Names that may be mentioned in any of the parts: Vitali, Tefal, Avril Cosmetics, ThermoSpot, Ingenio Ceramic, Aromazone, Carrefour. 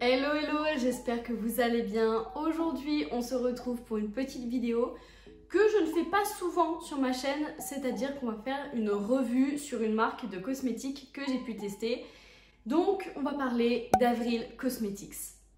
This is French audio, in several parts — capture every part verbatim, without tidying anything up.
Hello hello, j'espère que vous allez bien. Aujourd'hui on se retrouve pour une petite vidéo que je ne fais pas souvent sur ma chaîne, c'est-à-dire qu'on va faire une revue sur une marque de cosmétiques que j'ai pu tester. Donc on va parler d'Avril Cosmetics.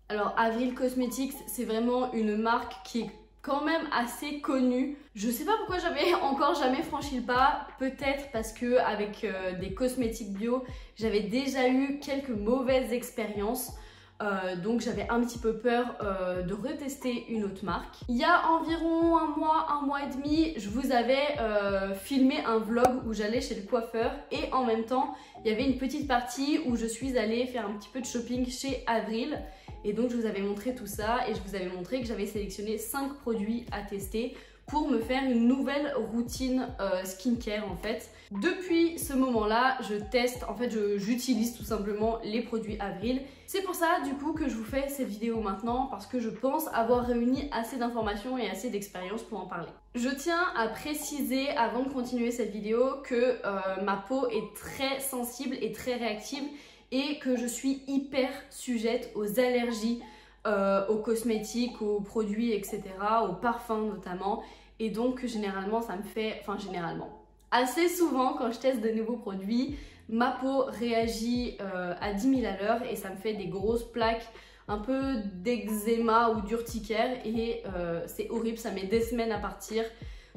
Alors Avril Cosmetics, c'est vraiment une marque qui est quand même assez connue. Je sais pas pourquoi j'avais encore jamais franchi le pas, peut-être parce que avec euh, des cosmétiques bio, j'avais déjà eu quelques mauvaises expériences. Euh, donc j'avais un petit peu peur euh, de retester une autre marque. Il y a environ un mois, un mois et demi, je vous avais euh, filmé un vlog où j'allais chez le coiffeur et en même temps, il y avait une petite partie où je suis allée faire un petit peu de shopping chez Avril. Et donc je vous avais montré tout ça et je vous avais montré que j'avais sélectionné cinq produits à tester pour me faire une nouvelle routine euh, skincare en fait. Depuis ce moment-là, je teste, en fait j'utilise tout simplement les produits Avril. C'est pour ça du coup que je vous fais cette vidéo maintenant, parce que je pense avoir réuni assez d'informations et assez d'expérience pour en parler. Je tiens à préciser avant de continuer cette vidéo que euh, ma peau est très sensible et très réactive et que je suis hyper sujette aux allergies, Euh, aux cosmétiques, aux produits, etc., aux parfums notamment, et donc généralement ça me fait, enfin généralement, assez souvent quand je teste de nouveaux produits, ma peau réagit euh, à dix mille à l'heure et ça me fait des grosses plaques, un peu d'eczéma ou d'urticaire et euh, c'est horrible, ça met des semaines à partir,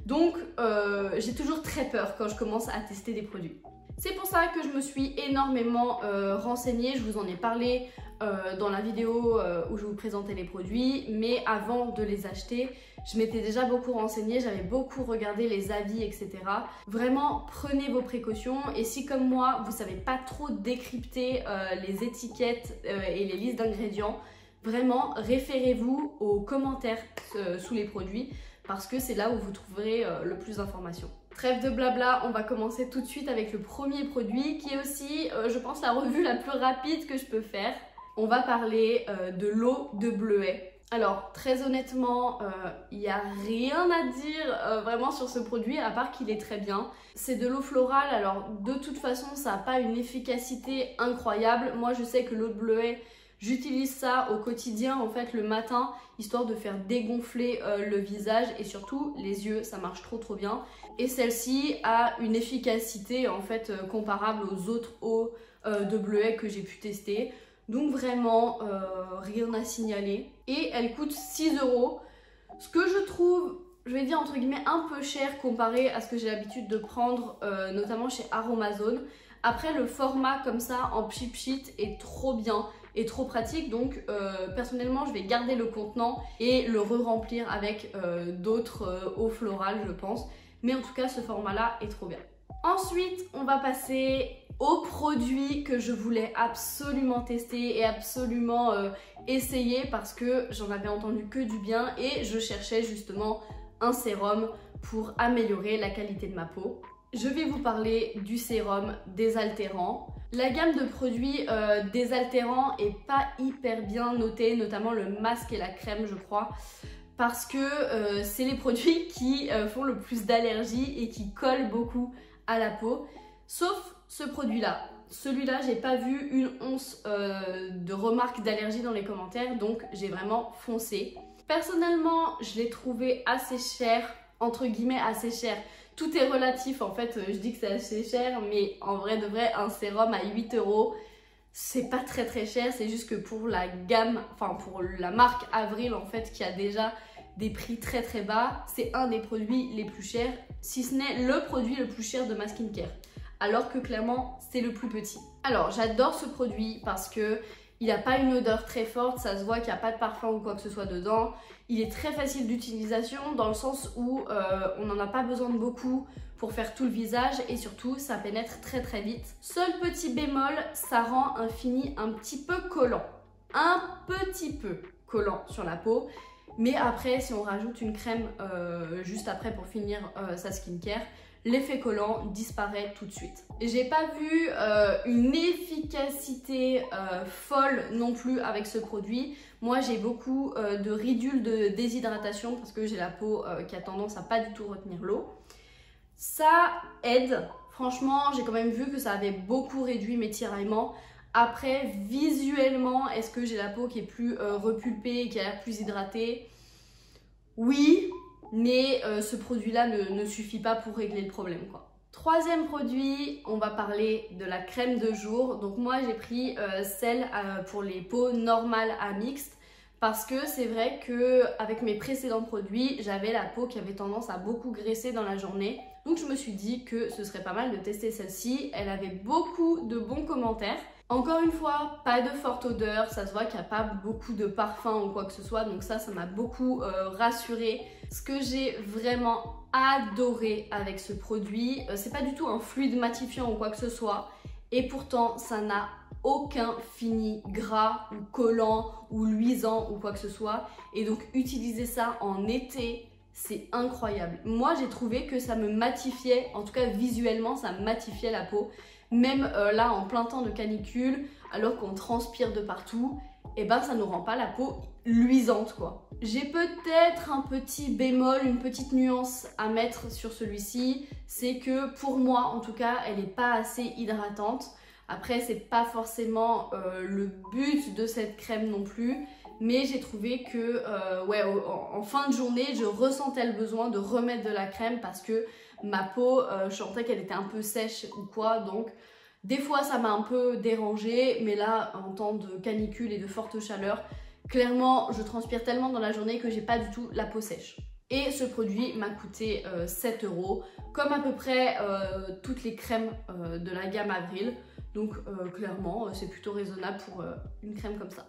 donc euh, j'ai toujours très peur quand je commence à tester des produits. C'est pour ça que je me suis énormément euh, renseignée, je vous en ai parlé euh, dans la vidéo euh, où je vous présentais les produits, mais avant de les acheter, je m'étais déjà beaucoup renseignée, j'avais beaucoup regardé les avis, et cetera. Vraiment, prenez vos précautions et si comme moi, vous savez pas trop décrypter euh, les étiquettes euh, et les listes d'ingrédients, vraiment, référez-vous aux commentaires euh, sous les produits parce que c'est là où vous trouverez euh, le plus d'informations. Trêve de blabla, on va commencer tout de suite avec le premier produit qui est aussi, euh, je pense, la revue la plus rapide que je peux faire. On va parler euh, de l'eau de bleuet. Alors, très honnêtement, il n'y a rien à dire euh, vraiment sur ce produit, à part qu'il est très bien. C'est de l'eau florale, alors de toute façon, ça n'a pas une efficacité incroyable. Moi, je sais que l'eau de bleuet, j'utilise ça au quotidien, en fait, le matin, histoire de faire dégonfler euh, le visage et surtout les yeux, ça marche trop trop bien. Et celle-ci a une efficacité, en fait, euh, comparable aux autres eaux euh, de bleuet que j'ai pu tester. Donc vraiment, euh, rien à signaler. Et elle coûte six euros, ce que je trouve, je vais dire entre guillemets, un peu cher comparé à ce que j'ai l'habitude de prendre, euh, notamment chez Aromazone. Après, le format comme ça, en cheap sheet, est trop bien. Est trop pratique, donc euh, personnellement je vais garder le contenant et le re-remplir avec euh, d'autres euh, eaux florales je pense, mais en tout cas ce format là est trop bien. Ensuite on va passer au produit que je voulais absolument tester et absolument euh, essayer parce que j'en avais entendu que du bien et je cherchais justement un sérum pour améliorer la qualité de ma peau. Je vais vous parler du sérum désaltérant. La gamme de produits euh, désaltérants est pas hyper bien notée, notamment le masque et la crème je crois, parce que euh, c'est les produits qui euh, font le plus d'allergies et qui collent beaucoup à la peau, sauf ce produit là. Celui-là, j'ai pas vu une once euh, de remarques d'allergie dans les commentaires, donc j'ai vraiment foncé. Personnellement, je l'ai trouvé assez cher, entre guillemets assez cher. Tout est relatif en fait, je dis que c'est assez cher, mais en vrai de vrai, un sérum à huit euros, c'est pas très très cher, c'est juste que pour la gamme, enfin pour la marque Avril en fait, qui a déjà des prix très très bas, c'est un des produits les plus chers, si ce n'est le produit le plus cher de ma skincare, alors que clairement c'est le plus petit. Alors j'adore ce produit parce que il n'a pas une odeur très forte, ça se voit qu'il n'y a pas de parfum ou quoi que ce soit dedans. Il est très facile d'utilisation dans le sens où euh, on n'en a pas besoin de beaucoup pour faire tout le visage et surtout ça pénètre très très vite. Seul petit bémol, ça rend un fini un petit peu collant. Un petit peu collant sur la peau. Mais après, si on rajoute une crème euh, juste après pour finir euh, sa skincare, l'effet collant disparaît tout de suite. J'ai pas vu euh, une efficacité euh, folle non plus avec ce produit. Moi j'ai beaucoup euh, de ridules de déshydratation parce que j'ai la peau euh, qui a tendance à pas du tout retenir l'eau. Ça aide, franchement j'ai quand même vu que ça avait beaucoup réduit mes tiraillements. Après, visuellement, est-ce que j'ai la peau qui est plus euh, repulpée, qui a l'air plus hydratée? Oui, mais euh, ce produit-là ne, ne suffit pas pour régler le problème, quoi. Troisième produit, on va parler de la crème de jour. Donc moi, j'ai pris euh, celle euh, pour les peaux normales à mixte parce que c'est vrai qu'avec mes précédents produits, j'avais la peau qui avait tendance à beaucoup graisser dans la journée. Donc je me suis dit que ce serait pas mal de tester celle-ci. Elle avait beaucoup de bons commentaires. Encore une fois, pas de forte odeur, ça se voit qu'il n'y a pas beaucoup de parfum ou quoi que ce soit, donc ça, ça m'a beaucoup euh, rassurée. Ce que j'ai vraiment adoré avec ce produit, euh, c'est pas du tout un fluide matifiant ou quoi que ce soit, et pourtant, ça n'a aucun fini gras ou collant ou luisant ou quoi que ce soit, et donc utiliser ça en été, c'est incroyable. Moi, j'ai trouvé que ça me matifiait, en tout cas visuellement, ça matifiait la peau. Même euh, là, en plein temps de canicule, alors qu'on transpire de partout, et eh ben ça ne nous rend pas la peau luisante, quoi. J'ai peut-être un petit bémol, une petite nuance à mettre sur celui-ci, c'est que pour moi, en tout cas, elle n'est pas assez hydratante. Après, c'est pas forcément euh, le but de cette crème non plus, mais j'ai trouvé que, euh, ouais, en, en fin de journée, je ressentais le besoin de remettre de la crème parce que ma peau, euh, je sentais qu'elle était un peu sèche ou quoi, donc des fois ça m'a un peu dérangée, mais là, en temps de canicule et de forte chaleur, clairement, je transpire tellement dans la journée que j'ai pas du tout la peau sèche. Et ce produit m'a coûté euh, sept euros, comme à peu près euh, toutes les crèmes euh, de la gamme Avril, donc euh, clairement, c'est plutôt raisonnable pour euh, une crème comme ça.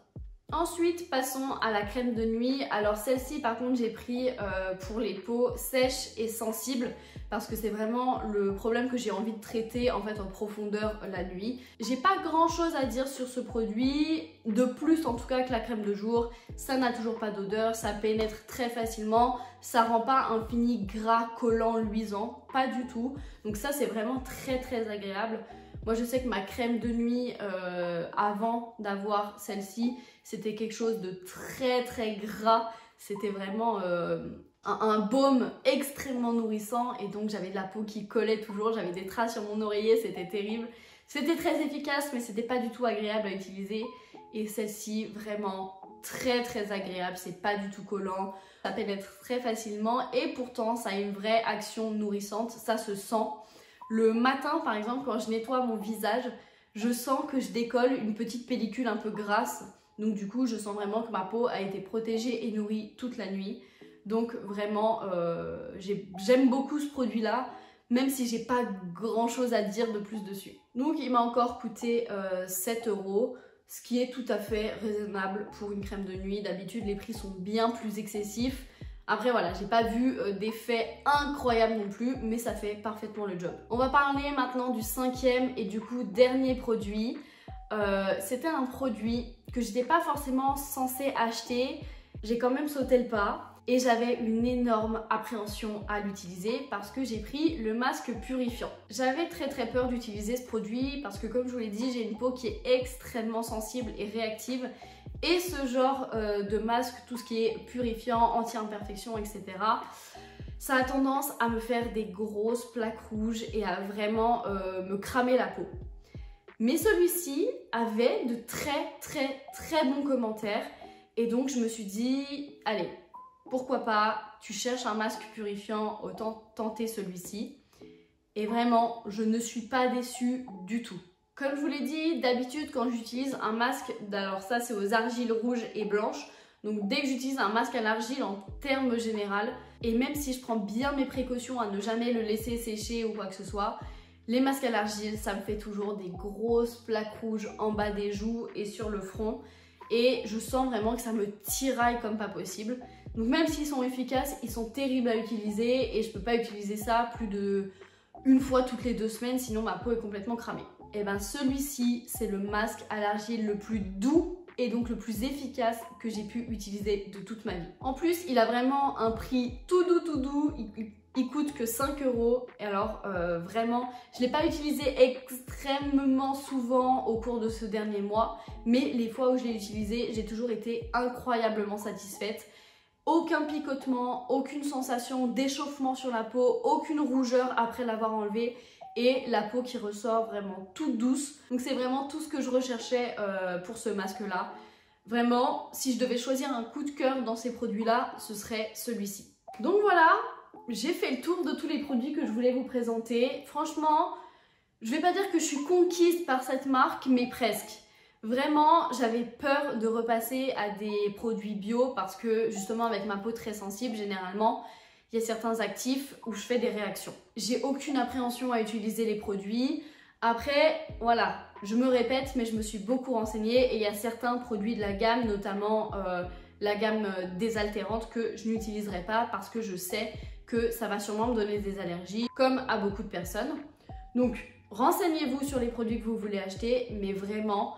Ensuite, passons à la crème de nuit. Alors celle-ci, par contre, j'ai pris euh, pour les peaux sèches et sensibles parce que c'est vraiment le problème que j'ai envie de traiter en fait en profondeur la nuit. J'ai pas grand-chose à dire sur ce produit, de plus en tout cas que la crème de jour. Ça n'a toujours pas d'odeur, ça pénètre très facilement, ça rend pas un fini gras, collant, luisant, pas du tout. Donc ça, c'est vraiment très très agréable. Moi, je sais que ma crème de nuit, euh, avant d'avoir celle-ci, c'était quelque chose de très très gras. C'était vraiment euh, un, un baume extrêmement nourrissant et donc j'avais de la peau qui collait toujours. J'avais des traces sur mon oreiller, c'était terrible. C'était très efficace, mais c'était pas du tout agréable à utiliser. Et celle-ci, vraiment très très agréable. C'est pas du tout collant. Ça pénètre très facilement et pourtant, ça a une vraie action nourrissante. Ça se sent. Le matin, par exemple, quand je nettoie mon visage, je sens que je décolle une petite pellicule un peu grasse. Donc du coup, je sens vraiment que ma peau a été protégée et nourrie toute la nuit. Donc vraiment, euh, j'aime beaucoup ce produit-là, même si j'ai pas grand-chose à dire de plus dessus. Donc il m'a encore coûté euh, sept euros, ce qui est tout à fait raisonnable pour une crème de nuit. D'habitude, les prix sont bien plus excessifs. Après voilà, j'ai pas vu d'effet incroyable non plus, mais ça fait parfaitement le job. On va parler maintenant du cinquième et du coup dernier produit. Euh, C'était un produit que j'étais pas forcément censée acheter. J'ai quand même sauté le pas et j'avais une énorme appréhension à l'utiliser parce que j'ai pris le masque purifiant. J'avais très très peur d'utiliser ce produit parce que comme je vous l'ai dit, j'ai une peau qui est extrêmement sensible et réactive. Et ce genre euh, de masque, tout ce qui est purifiant, anti-imperfection, et cetera, ça a tendance à me faire des grosses plaques rouges et à vraiment euh, me cramer la peau. Mais celui-ci avait de très très très bons commentaires et donc je me suis dit, allez, pourquoi pas, tu cherches un masque purifiant, autant tenter celui-ci. Et vraiment, je ne suis pas déçue du tout. Comme je vous l'ai dit, d'habitude quand j'utilise un masque, alors ça c'est aux argiles rouges et blanches, donc dès que j'utilise un masque à l'argile en termes général, et même si je prends bien mes précautions à ne jamais le laisser sécher ou quoi que ce soit, les masques à l'argile, ça me fait toujours des grosses plaques rouges en bas des joues et sur le front, et je sens vraiment que ça me tiraille comme pas possible. Donc même s'ils sont efficaces, ils sont terribles à utiliser, et je peux pas utiliser ça plus de une fois toutes les deux semaines, sinon ma peau est complètement cramée. Et ben celui-ci, c'est le masque à l'argile le plus doux et donc le plus efficace que j'ai pu utiliser de toute ma vie. En plus, il a vraiment un prix tout doux, tout doux. Il, il coûte que cinq euros. Et alors, euh, vraiment, je ne l'ai pas utilisé extrêmement souvent au cours de ce dernier mois. Mais les fois où je l'ai utilisé, j'ai toujours été incroyablement satisfaite. Aucun picotement, aucune sensation d'échauffement sur la peau, aucune rougeur après l'avoir enlevé. et la peau qui ressort vraiment toute douce. Donc c'est vraiment tout ce que je recherchais euh, pour ce masque là. Vraiment, si je devais choisir un coup de cœur dans ces produits là, ce serait celui-ci. Donc voilà, j'ai fait le tour de tous les produits que je voulais vous présenter. Franchement, je vais pas dire que je suis conquise par cette marque, mais presque. Vraiment, j'avais peur de repasser à des produits bio parce que justement avec ma peau très sensible, généralement, il y a certains actifs où je fais des réactions. J'ai aucune appréhension à utiliser les produits. Après, voilà, je me répète, mais je me suis beaucoup renseignée et il y a certains produits de la gamme, notamment euh, la gamme désaltérante, que je n'utiliserai pas parce que je sais que ça va sûrement me donner des allergies, comme à beaucoup de personnes. Donc, renseignez-vous sur les produits que vous voulez acheter, mais vraiment...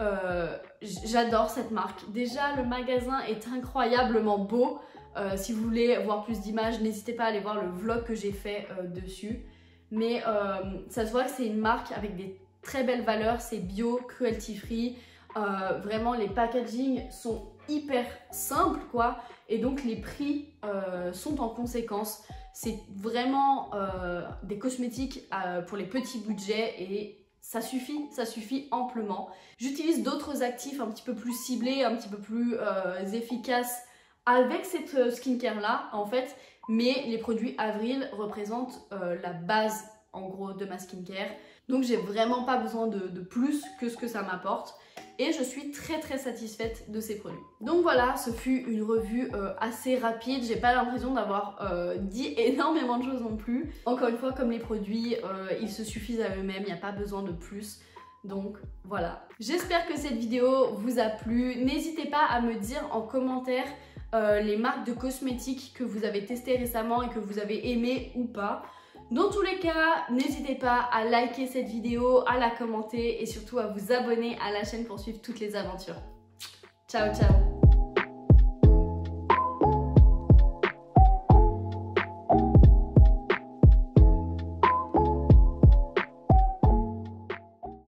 Euh, j'adore cette marque. Déjà, le magasin est incroyablement beau. Euh, si vous voulez voir plus d'images, n'hésitez pas à aller voir le vlog que j'ai fait euh, dessus. Mais euh, ça se voit que c'est une marque avec des très belles valeurs. C'est bio, cruelty free. Euh, vraiment, les packagings sont hyper simples, quoi. Et donc, les prix euh, sont en conséquence. C'est vraiment euh, des cosmétiques euh, pour les petits budgets et... Ça suffit, ça suffit amplement. J'utilise d'autres actifs un petit peu plus ciblés, un petit peu plus euh, efficaces avec cette skincare là en fait, mais les produits Avril représentent euh, la base en gros de ma skincare. Donc j'ai vraiment pas besoin de, de plus que ce que ça m'apporte et je suis très très satisfaite de ces produits. Donc voilà, ce fut une revue euh, assez rapide. J'ai pas l'impression d'avoir euh, dit énormément de choses non plus. Encore une fois, comme les produits, euh, ils se suffisent à eux-mêmes, il n'y a pas besoin de plus. Donc voilà. J'espère que cette vidéo vous a plu. N'hésitez pas à me dire en commentaire euh, les marques de cosmétiques que vous avez testées récemment et que vous avez aimées ou pas. Dans tous les cas, n'hésitez pas à liker cette vidéo, à la commenter et surtout à vous abonner à la chaîne pour suivre toutes les aventures. Ciao, ciao!